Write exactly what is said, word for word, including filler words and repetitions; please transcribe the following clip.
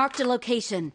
Marked a location.